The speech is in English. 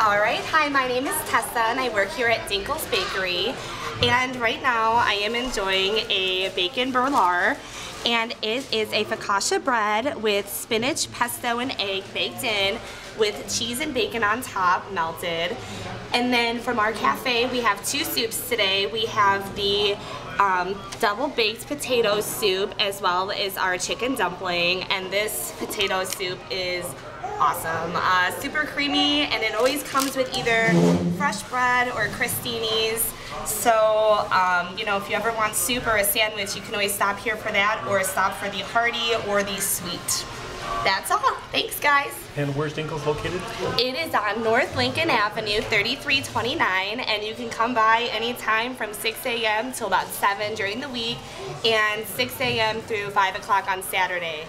Alright, hi, my name is Tessa and I work here at Dinkel's Bakery, and right now I am enjoying a bacon brûlée, and it is a focaccia bread with spinach, pesto, and egg baked in with cheese and bacon on top melted. And then from our cafe we have two soups today. We have the double baked potato soup as well as our chicken dumpling, and this potato soup is awesome. Super creamy, and it always comes with either fresh bread or crostinis. So, you know, if you ever want soup or a sandwich, you can always stop here for that, or stop for the hearty or the sweet. That's all. Thanks, guys. And where's Dinkel's located? It is on North Lincoln Avenue, 3329, and you can come by anytime from 6 a.m. till about 7 during the week, and 6 a.m. through 5 o'clock on Saturday.